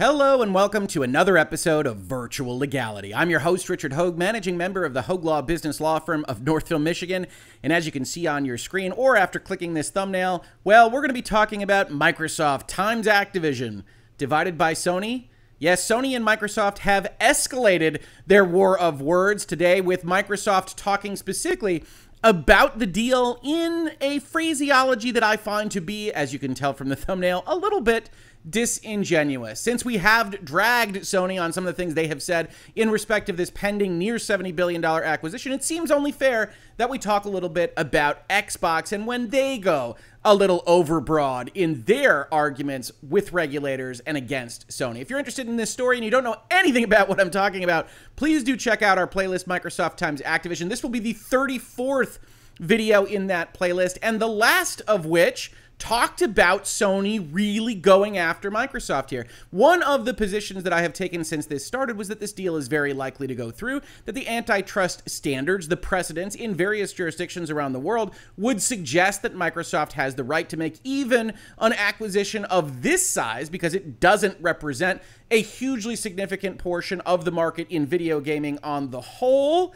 Hello and welcome to another episode of Virtual Legality. I'm your host, Richard Hoeg, managing member of the Hoeg Law Business Law Firm of Northville, Michigan. And as you can see on your screen or after clicking this thumbnail, well, we're going to be talking about Microsoft Times Activision divided by Sony. Yes, Sony and Microsoft have escalated their war of words today, with Microsoft talking specifically about the deal in a phraseology that I find to be, as you can tell from the thumbnail, a little bit disingenuous. Since we have dragged Sony on some of the things they have said in respect of this pending near $70 billion acquisition, it seems only fair that we talk a little bit about Xbox and when they go a little overbroad in their arguments with regulators and against Sony. If you're interested in this story and you don't know anything about what I'm talking about, please do check out our playlist, Microsoft Times Activision. This will be the 34th video in that playlist, and the last of which talked about Sony really going after Microsoft here. One of the positions that I have taken since this started was that this deal is very likely to go through, that the antitrust standards, the precedents in various jurisdictions around the world would suggest that Microsoft has the right to make even an acquisition of this size because it doesn't represent a hugely significant portion of the market in video gaming on the whole.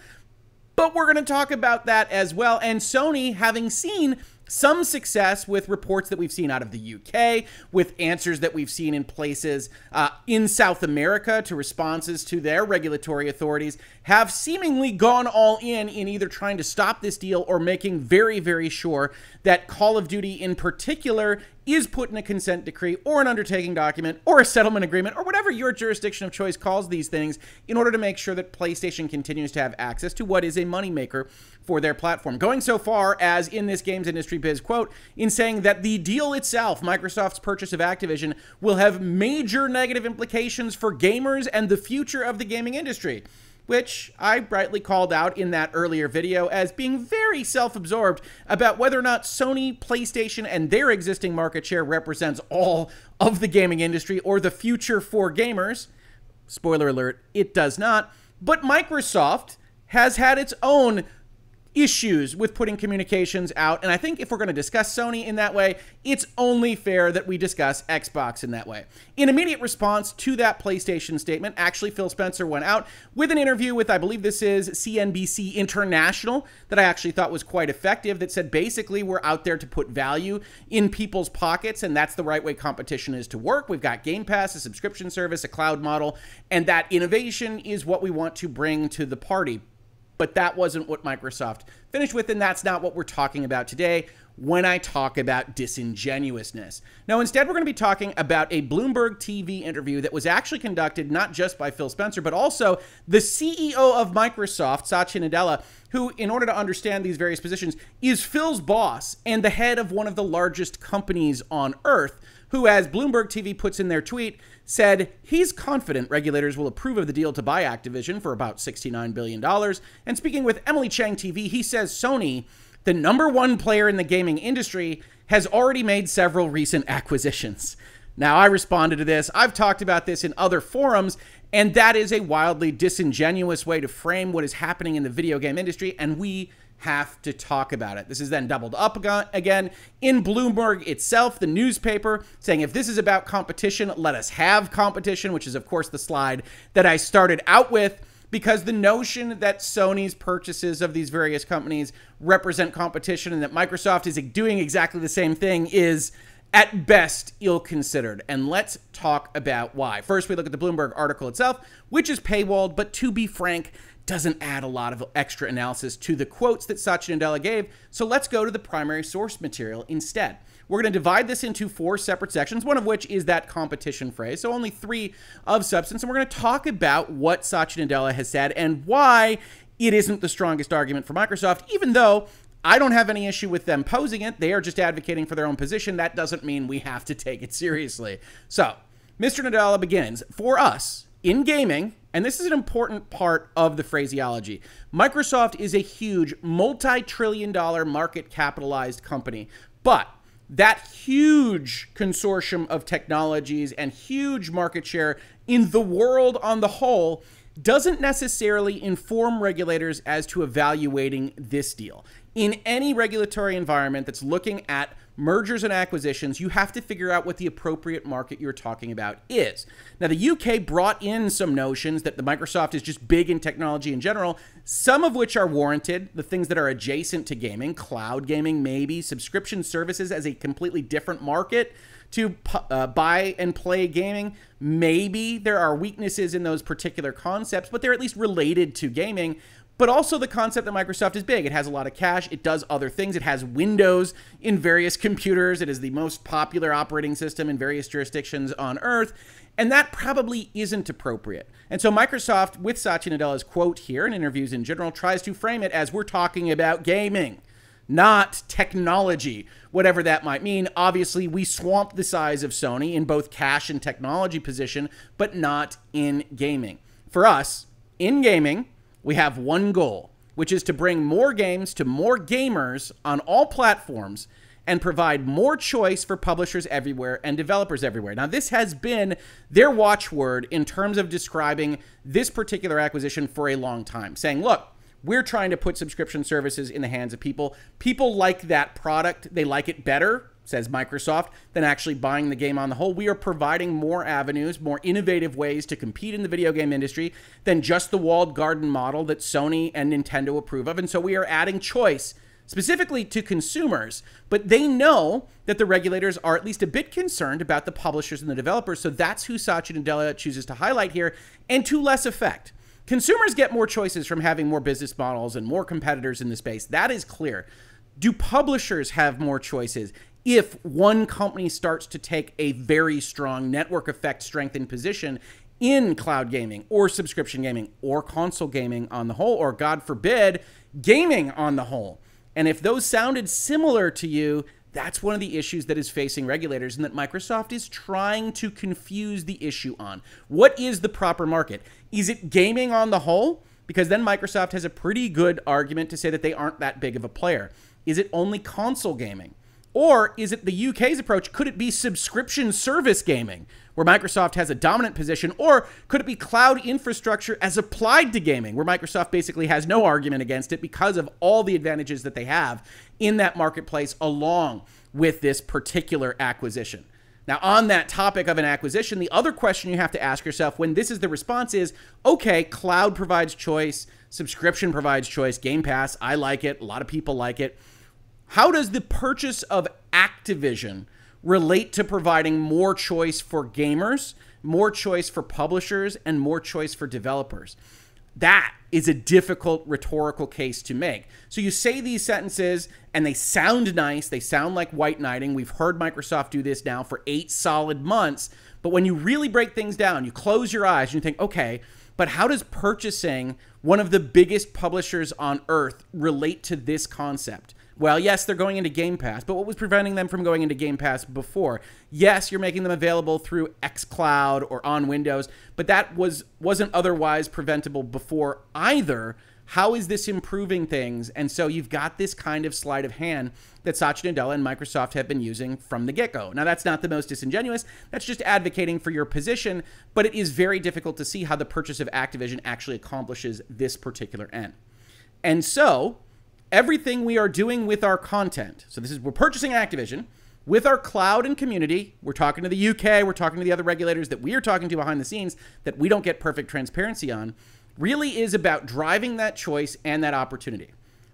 But we're going to talk about that as well. And Sony, having seen some success with reports that we've seen out of the UK, with answers that we've seen in places in South America to responses to their regulatory authorities, have seemingly gone all in either trying to stop this deal or making very, very sure that Call of Duty in particular is put in a consent decree or an undertaking document or a settlement agreement or whatever your jurisdiction of choice calls these things, in order to make sure that PlayStation continues to have access to what is a moneymaker for their platform. Going so far as, in this games industry biz quote, in saying that the deal itself, Microsoft's purchase of Activision, will have major negative implications for gamers and the future of the gaming industry, which I brightly called out in that earlier video as being very self-absorbed about whether or not Sony, PlayStation, and their existing market share represents all of the gaming industry or the future for gamers. Spoiler alert, it does not. But Microsoft has had its own issues with putting communications out, and I think if we're going to discuss Sony in that way, it's only fair that we discuss Xbox in that way. In immediate response to that PlayStation statement, actually Phil Spencer went out with an interview with, I believe this is CNBC International, that I actually thought was quite effective, that said basically we're out there to put value in people's pockets, and that's the right way competition is to work. We've got Game Pass, a subscription service, a cloud model, and that innovation is what we want to bring to the party. But that wasn't what Microsoft finished with, and that's not what we're talking about today when I talk about disingenuousness. Now, instead, we're going to be talking about a Bloomberg TV interview that was actually conducted not just by Phil Spencer, but also the CEO of Microsoft, Satya Nadella, who, in order to understand these various positions, is Phil's boss and the head of one of the largest companies on earth, who, as Bloomberg TV puts in their tweet, said he's confident regulators will approve of the deal to buy Activision for about $69 billion. And speaking with Emily Chang TV, he says Sony, the number one player in the gaming industry, has already made several recent acquisitions. Now, I responded to this. I've talked about this in other forums, and that is a wildly disingenuous way to frame what is happening in the video game industry, and we have to talk about it. This is then doubled up again in Bloomberg itself, the newspaper, saying if this is about competition, let us have competition, which is, of course, the slide that I started out with, because the notion that Sony's purchases of these various companies represent competition and that Microsoft is doing exactly the same thing is at best ill-considered. And let's talk about why. First, we look at the Bloomberg article itself, which is paywalled, but to be frank, doesn't add a lot of extra analysis to the quotes that Satya Nadella gave. So let's go to the primary source material instead. We're going to divide this into four separate sections, one of which is that competition phrase. So only three of substance. And we're going to talk about what Satya Nadella has said and why it isn't the strongest argument for Microsoft, even though I don't have any issue with them posing it. They are just advocating for their own position. That doesn't mean we have to take it seriously. So Mr. Nadella begins, for us in gaming, and this is an important part of the phraseology, Microsoft is a huge multi-trillion dollar market capitalized company, but that huge consortium of technologies and huge market share in the world on the whole doesn't necessarily inform regulators as to evaluating this deal. In any regulatory environment that's looking at mergers and acquisitions, you have to figure out what the appropriate market you're talking about is. Now, the UK brought in some notions that the Microsoft is just big in technology in general, some of which are warranted, the things that are adjacent to gaming, cloud gaming maybe, subscription services as a completely different market to buy and play gaming. Maybe there are weaknesses in those particular concepts, but they're at least related to gaming. But also the concept that Microsoft is big. It has a lot of cash. It does other things. It has Windows in various computers. It is the most popular operating system in various jurisdictions on Earth. And that probably isn't appropriate. And so Microsoft, with Satya Nadella's quote here and interviews in general, tries to frame it as we're talking about gaming, not technology, whatever that might mean. Obviously, we swamped the size of Sony in both cash and technology position, but not in gaming. For us, in gaming, we have one goal, which is to bring more games to more gamers on all platforms and provide more choice for publishers everywhere and developers everywhere. Now, this has been their watchword in terms of describing this particular acquisition for a long time, saying, look, we're trying to put subscription services in the hands of people. People like that product. They like it better, says Microsoft, than actually buying the game on the whole. We are providing more avenues, more innovative ways to compete in the video game industry than just the walled garden model that Sony and Nintendo approve of. And so we are adding choice specifically to consumers, but they know that the regulators are at least a bit concerned about the publishers and the developers. So that's who Satya Nadella chooses to highlight here, and to less effect. Consumers get more choices from having more business models and more competitors in the space. That is clear. Do publishers have more choices if one company starts to take a very strong network effect strengthened position in cloud gaming or subscription gaming or console gaming on the whole, or God forbid, gaming on the whole? And if those sounded similar to you, that's one of the issues that is facing regulators and that Microsoft is trying to confuse the issue on. What is the proper market? Is it gaming on the whole? Because then Microsoft has a pretty good argument to say that they aren't that big of a player. Is it only console gaming? Or is it the UK's approach? Could it be subscription service gaming, where Microsoft has a dominant position? Or could it be cloud infrastructure as applied to gaming, where Microsoft basically has no argument against it because of all the advantages that they have in that marketplace along with this particular acquisition? Now, on that topic of an acquisition, the other question you have to ask yourself when this is the response is, okay, cloud provides choice, subscription provides choice, Game Pass, I like it, a lot of people like it. How does the purchase of Activision relate to providing more choice for gamers, more choice for publishers, and more choice for developers? That is a difficult rhetorical case to make. So you say these sentences and they sound nice. They sound like white knighting. We've heard Microsoft do this now for 8 solid months. But when you really break things down, you close your eyes and you think, okay, but how does purchasing one of the biggest publishers on earth relate to this concept? Well, yes, they're going into Game Pass, but what was preventing them from going into Game Pass before? Yes, you're making them available through xCloud or on Windows, but that wasn't otherwise preventable before either. How is this improving things? And so you've got this kind of sleight of hand that Satya Nadella and Microsoft have been using from the get-go. Now, that's not the most disingenuous. That's just advocating for your position, but it is very difficult to see how the purchase of Activision actually accomplishes this particular end. And so everything we are doing with our content, so this is, we're purchasing Activision, with our cloud and community, we're talking to the UK, we're talking to the other regulators that we are talking to behind the scenes that we don't get perfect transparency on, really is about driving that choice and that opportunity.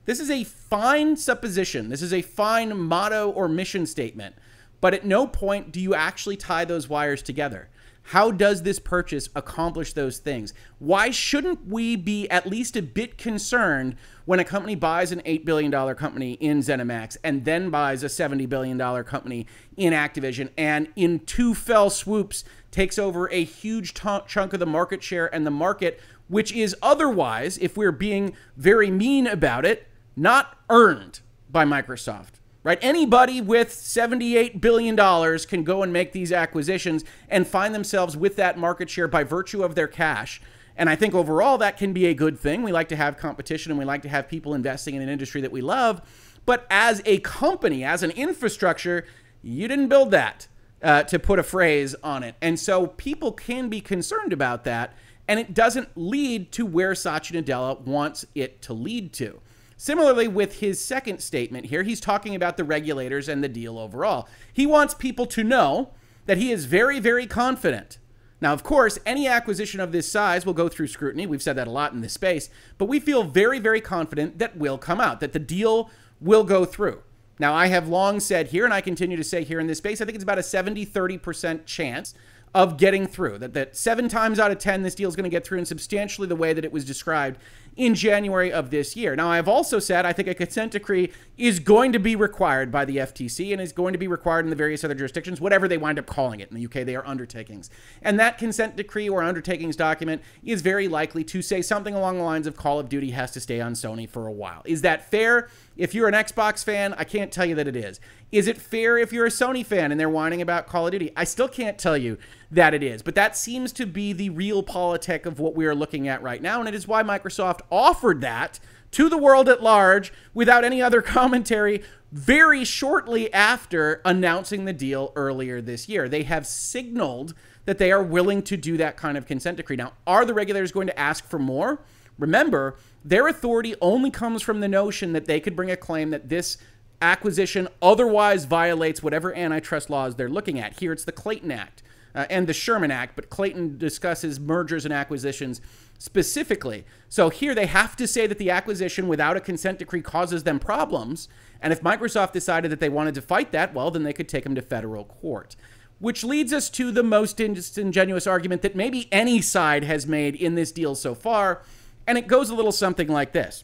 This is a fine supposition. This is a fine motto or mission statement, but at no point do you actually tie those wires together. How does this purchase accomplish those things? Why shouldn't we be at least a bit concerned when a company buys an $8 billion company in ZeniMax and then buys a $70 billion company in Activision and in two fell swoops takes over a huge chunk of the market share and the market, which is otherwise, if we're being very mean about it, not earned by Microsoft? Right? Anybody with $78 billion can go and make these acquisitions and find themselves with that market share by virtue of their cash. And I think overall that can be a good thing. We like to have competition and we like to have people investing in an industry that we love. But as a company, as an infrastructure, you didn't build that, to put a phrase on it. And so people can be concerned about that. And it doesn't lead to where Satya Nadella wants it to lead to. Similarly, with his second statement here, he's talking about the regulators and the deal overall. He wants people to know that he is very, very confident. Now, of course, any acquisition of this size will go through scrutiny. We've said that a lot in this space, but we feel very, very confident that will come out, that the deal will go through. Now, I have long said here, and I continue to say here in this space, I think it's about a 70-30% chance of getting through, that 7 times out of 10, this deal is going to get through in substantially the way that it was described in January of this year. Now, I've also said I think a consent decree is going to be required by the FTC and is going to be required in the various other jurisdictions, whatever they wind up calling it. In the UK, they are undertakings. And that consent decree or undertakings document is very likely to say something along the lines of Call of Duty has to stay on Sony for a while. Is that fair? If you're an Xbox fan, I can't tell you that it is. Is it fair if you're a Sony fan and they're whining about Call of Duty? I still can't tell you that it is. But that seems to be the real politic of what we are looking at right now. And it is why Microsoft offered that to the world at large without any other commentary very shortly after announcing the deal earlier this year. They have signaled that they are willing to do that kind of consent decree. Now, are the regulators going to ask for more? Remember, their authority only comes from the notion that they could bring a claim that this acquisition otherwise violates whatever antitrust laws they're looking at. Here, it's the Clayton Act and the Sherman Act, but Clayton discusses mergers and acquisitions specifically. So here, they have to say that the acquisition without a consent decree causes them problems, and if Microsoft decided that they wanted to fight that, well, then they could take them to federal court. Which leads us to the most disingenuous argument that maybe any side has made in this deal so far, and it goes a little something like this.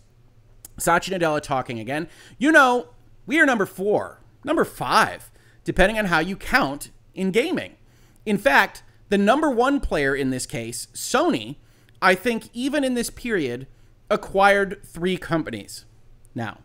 Satya Nadella talking again. You know, we are number 4, number 5, depending on how you count in gaming. In fact, the #1 player in this case, Sony, I think even in this period, acquired 3 companies. Now,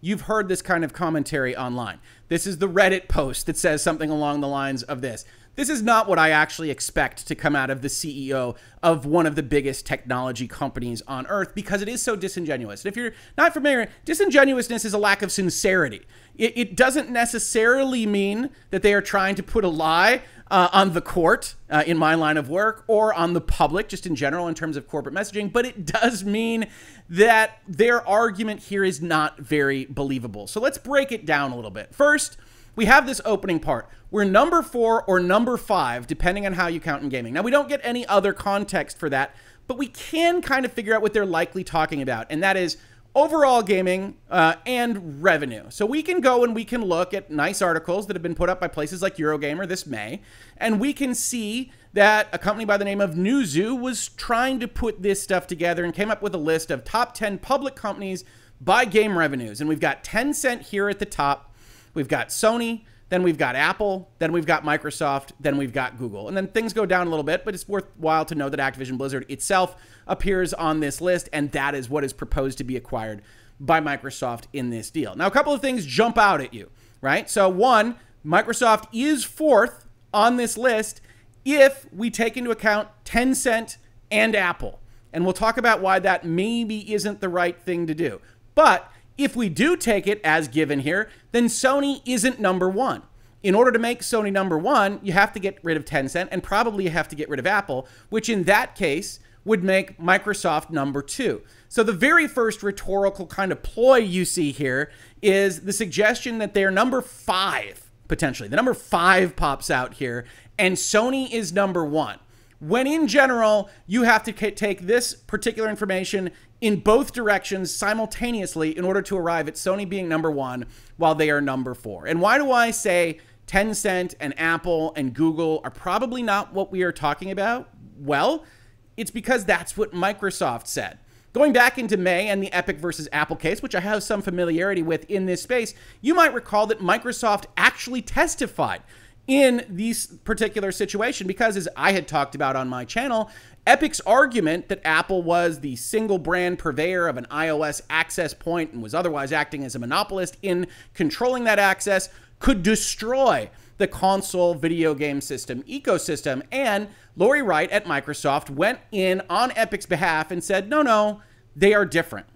you've heard this kind of commentary online. This is the Reddit post that says something along the lines of this. This is not what I actually expect to come out of the CEO of one of the biggest technology companies on earth because it is so disingenuous. And if you're not familiar, disingenuousness is a lack of sincerity. It doesn't necessarily mean that they are trying to put a lie on the court in my line of work or on the public just in general in terms of corporate messaging, but it does mean that their argument here is not very believable. So let's break it down a little bit. First, we have this opening part. We're number 4 or number 5, depending on how you count in gaming. Now, we don't get any other context for that, but we can kind of figure out what they're likely talking about, and that is overall gaming and revenue. So we can go and we can look at nice articles that have been put up by places like Eurogamer this May, and we can see that a company by the name of Newzoo was trying to put this stuff together and came up with a list of top 10 public companies by game revenues. And we've got Tencent here at the top. We've got Sony, then we've got Apple, then we've got Microsoft, then we've got Google. And then things go down a little bit, but it's worthwhile to know that Activision Blizzard itself appears on this list, and that is what is proposed to be acquired by Microsoft in this deal. Now, a couple of things jump out at you, right? So one, Microsoft is 4th on this list if we take into account Tencent and Apple. And we'll talk about why that maybe isn't the right thing to do. But if we do take it as given here, then Sony isn't number 1. In order to make Sony number 1, you have to get rid of Tencent and probably you have to get rid of Apple, which in that case would make Microsoft number 2. So the very first rhetorical kind of ploy you see here is the suggestion that they're number 5, potentially. The number 5 pops out here and Sony is number 1. When in general, you have to take this particular information in both directions simultaneously in order to arrive at Sony being number 1 while they are number 4. And why do I say Tencent and Apple and Google are probably not what we are talking about? Well, it's because that's what Microsoft said. Going back into May and the Epic versus Apple case, which I have some familiarity with in this space, you might recall that Microsoft actually testified in this particular situation because, as I had talked about on my channel, Epic's argument that Apple was the single brand purveyor of an iOS access point and was otherwise acting as a monopolist in controlling that access could destroy the console video game system ecosystem. And Lori Wright at Microsoft went in on Epic's behalf and said, no, they are different.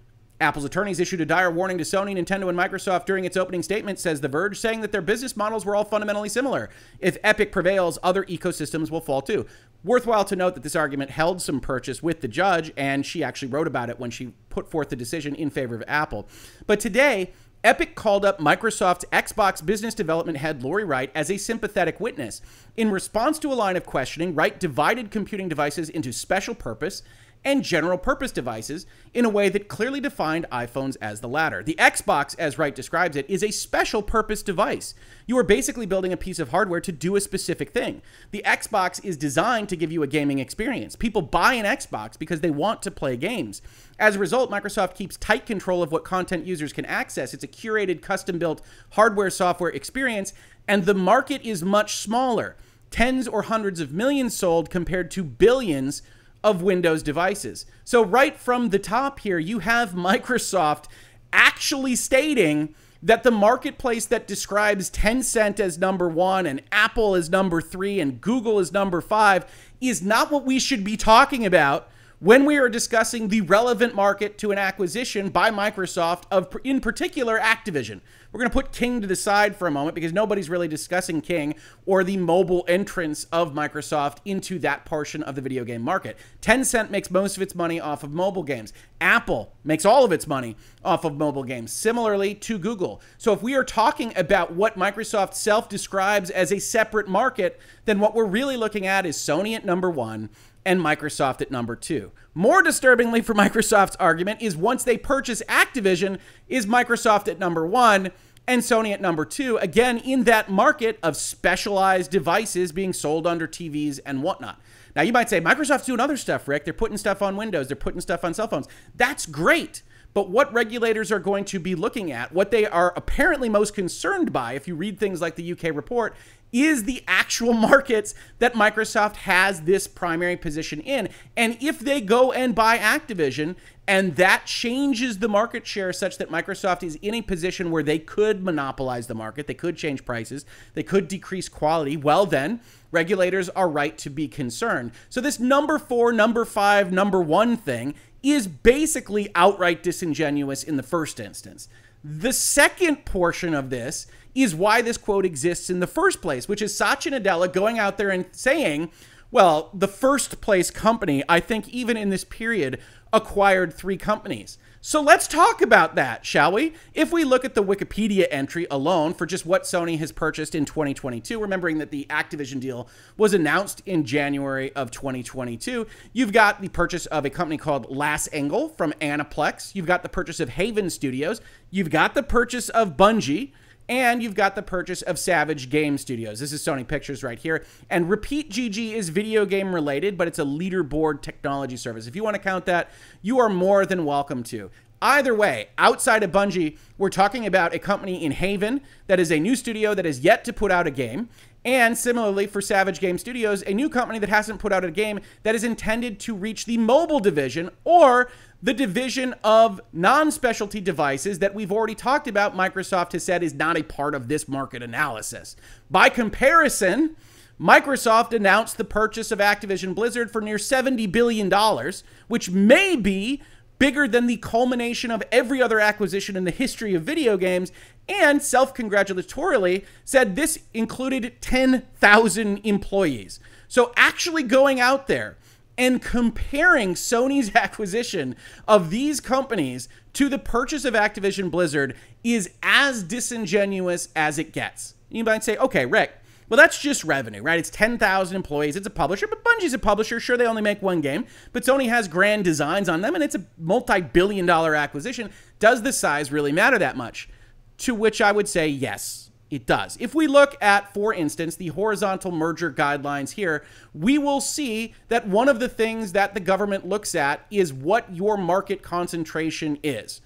Apple's attorneys issued a dire warning to Sony, Nintendo, and Microsoft during its opening statement, says The Verge, saying that their business models were all fundamentally similar. If Epic prevails, other ecosystems will fall too. Worthwhile to note that this argument held some purchase with the judge, and she actually wrote about it when she put forth the decision in favor of Apple. But today, Epic called up Microsoft's Xbox business development head, Lori Wright, as a sympathetic witness. In response to a line of questioning, Wright divided computing devices into special purpose and general purpose devices in a way that clearly defined iPhones as the latter. The Xbox, as Wright describes it, is a special purpose device. You are basically building a piece of hardware to do a specific thing. The Xbox is designed to give you a gaming experience. People buy an Xbox because they want to play games. As a result, Microsoft keeps tight control of what content users can access. It's a curated, custom-built hardware-software experience, and the market is much smaller. Tens or hundreds of millions sold compared to billions of Windows devices. So right from the top here, you have Microsoft actually stating that the marketplace that describes Tencent as #1 and Apple as #3 and Google as #5 is not what we should be talking about when we are discussing the relevant market to an acquisition by Microsoft of, in particular, Activision. We're going to put King to the side for a moment because nobody's really discussing King or the mobile entrance of Microsoft into that portion of the video game market. Tencent makes most of its money off of mobile games. Apple makes all of its money off of mobile games, similarly to Google. So if we are talking about what Microsoft self-describes as a separate market, then what we're really looking at is Sony at #1, and Microsoft at #2. More disturbingly for Microsoft's argument is once they purchase Activision, is Microsoft at #1 and Sony at #2, again, in that market of specialized devices being sold under TVs and whatnot. Now, you might say, Microsoft's doing other stuff, Rick. They're putting stuff on Windows. They're putting stuff on cell phones. That's great. But what regulators are going to be looking at, what they are apparently most concerned by, if you read things like the UK report, is the actual markets that Microsoft has this primary position in. And if they go and buy Activision, and that changes the market share such that Microsoft is in a position where they could monopolize the market, they could change prices, they could decrease quality, well then, regulators are right to be concerned. So this #4, #5, #1 thing is basically outright disingenuous in the first instance. The second portion of this is why this quote exists in the first place, which is Satya Nadella going out there and saying, well, the first place company, I think even in this period, acquired 3 companies. So let's talk about that, shall we? If we look at the Wikipedia entry alone for just what Sony has purchased in 2022, remembering that the Activision deal was announced in January of 2022, you've got the purchase of a company called Lassengel from Aniplex. You've got the purchase of Haven Studios. You've got the purchase of Bungie. And you've got the purchase of Savage Game Studios. This is Sony Pictures right here. And Repeat GG is video game related, but it's a leaderboard technology service. If you want to count that, you are more than welcome to. Either way, outside of Bungie, we're talking about a company in Haven that is a new studio that is yet to put out a game. And similarly for Savage Game Studios, a new company that hasn't put out a game that is intended to reach the mobile division or the division of non-specialty devices that we've already talked about, Microsoft has said is not a part of this market analysis. By comparison, Microsoft announced the purchase of Activision Blizzard for near $70 billion, which may be bigger than the culmination of every other acquisition in the history of video games, and self-congratulatorily said this included 10,000 employees. So actually going out there and comparing Sony's acquisition of these companies to the purchase of Activision Blizzard is as disingenuous as it gets. You might say, okay, Rick, well, that's just revenue, right? It's 10,000 employees. It's a publisher, but Bungie's a publisher. Sure, they only make one game, but Sony has grand designs on them, and it's a multi-billion-dollar acquisition. Does the size really matter that much? To which I would say, yes, it does. If we look at, for instance, the horizontal merger guidelines here, we will see that one of the things that the government looks at is what your market concentration is.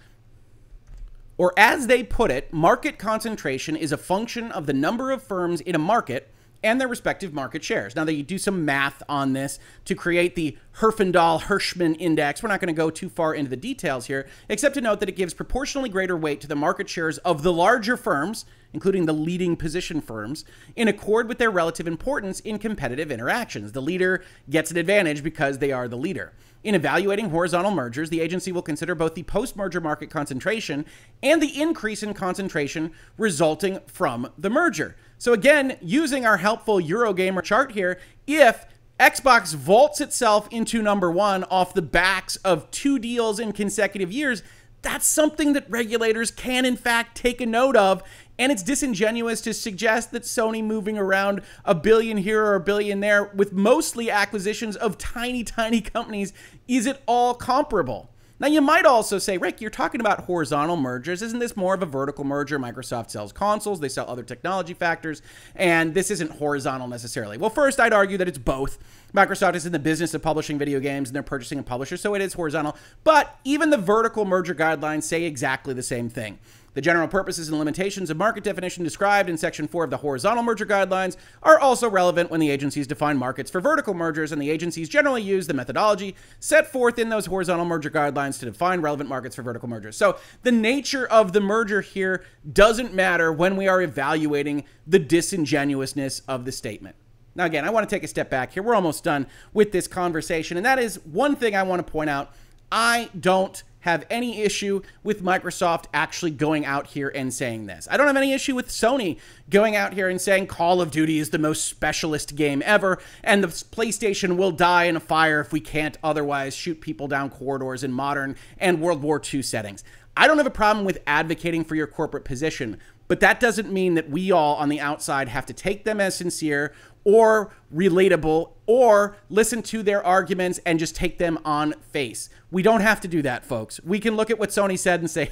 Or as they put it, market concentration is a function of the number of firms in a market and their respective market shares. Now, they do some math on this to create the Herfindahl-Hirschman index. We're not going to go too far into the details here, except to note that it gives proportionally greater weight to the market shares of the larger firms including the leading position firms, in accord with their relative importance in competitive interactions. The leader gets an advantage because they are the leader. In evaluating horizontal mergers, the agency will consider both the post-merger market concentration and the increase in concentration resulting from the merger. So again, using our helpful Eurogamer chart here, if Xbox vaults itself into #1 off the backs of 2 deals in consecutive years, that's something that regulators can, in fact, take a note of. And it's disingenuous to suggest that Sony moving around $1 billion here or $1 billion there with mostly acquisitions of tiny, tiny companies is at all comparable. Now, you might also say, Rick, you're talking about horizontal mergers. Isn't this more of a vertical merger? Microsoft sells consoles, they sell other technology factors, and this isn't horizontal necessarily. Well, first, I'd argue that it's both. Microsoft is in the business of publishing video games, and they're purchasing a publisher, so it is horizontal. But even the vertical merger guidelines say exactly the same thing. The general purposes and limitations of market definition described in Section 4 of the Horizontal Merger Guidelines are also relevant when the agencies define markets for vertical mergers, and the agencies generally use the methodology set forth in those Horizontal Merger Guidelines to define relevant markets for vertical mergers. So the nature of the merger here doesn't matter when we are evaluating the disingenuousness of the statement. Now, again, I want to take a step back here. We're almost done with this conversation, and that is one thing I want to point out. I don't have any issue with Microsoft actually going out here and saying this. I don't have any issue with Sony going out here and saying Call of Duty is the most specialist game ever, and the PlayStation will die in a fire if we can't otherwise shoot people down corridors in modern and World War II settings. I don't have a problem with advocating for your corporate position, but that doesn't mean that we all on the outside have to take them as sincere or relatable, or listen to their arguments and just take them on face. We don't have to do that, folks. We can look at what Sony said and say,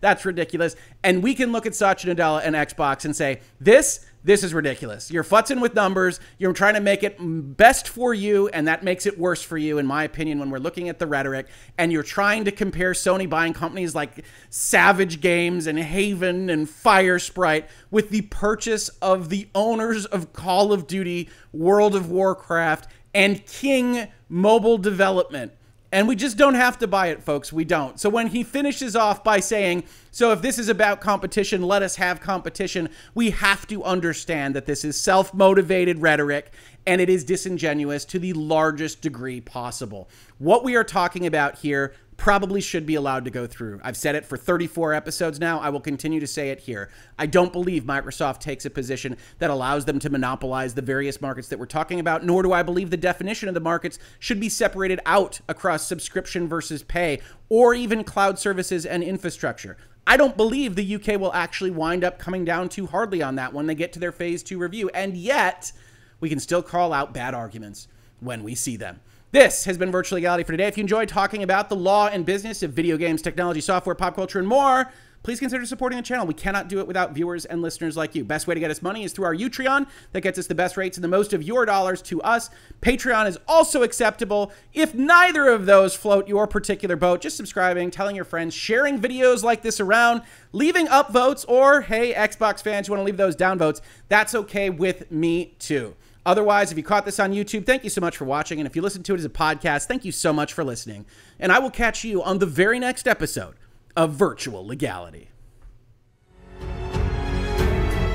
that's ridiculous. And we can look at Satya Nadella and Xbox and say, this is ridiculous. You're futzing with numbers. You're trying to make it best for you, and that makes it worse for you, in my opinion, when we're looking at the rhetoric. And you're trying to compare Sony buying companies like Savage Games and Haven and Firesprite with the purchase of the owners of Call of Duty, World of Warcraft, and King mobile development. And we just don't have to buy it, folks. We don't. So when he finishes off by saying, so if this is about competition, let us have competition, we have to understand that this is self-motivated rhetoric, and it is disingenuous to the largest degree possible. What we are talking about here probably should be allowed to go through. I've said it for 34 episodes now. I will continue to say it here. I don't believe Microsoft takes a position that allows them to monopolize the various markets that we're talking about, nor do I believe the definition of the markets should be separated out across subscription versus pay, or even cloud services and infrastructure. I don't believe the UK will actually wind up coming down too hardly on that when they get to their phase 2 review, and yet we can still call out bad arguments when we see them. This has been Virtual Legality for today. If you enjoyed talking about the law and business of video games, technology, software, pop culture, and more, please consider supporting the channel. We cannot do it without viewers and listeners like you. Best way to get us money is through our Utreon. That gets us the best rates and the most of your dollars to us. Patreon is also acceptable. If neither of those float your particular boat, just subscribing, telling your friends, sharing videos like this around, leaving upvotes, or, hey, Xbox fans, you want to leave those downvotes, that's okay with me too. Otherwise, if you caught this on YouTube, thank you so much for watching. And if you listen to it as a podcast, thank you so much for listening. And I will catch you on the very next episode of Virtual Legality.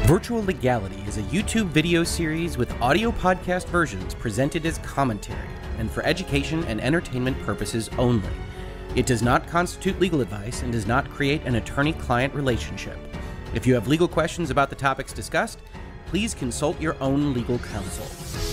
Virtual Legality is a YouTube video series with audio podcast versions presented as commentary and for education and entertainment purposes only. It does not constitute legal advice and does not create an attorney-client relationship. If you have legal questions about the topics discussed, please consult your own legal counsel.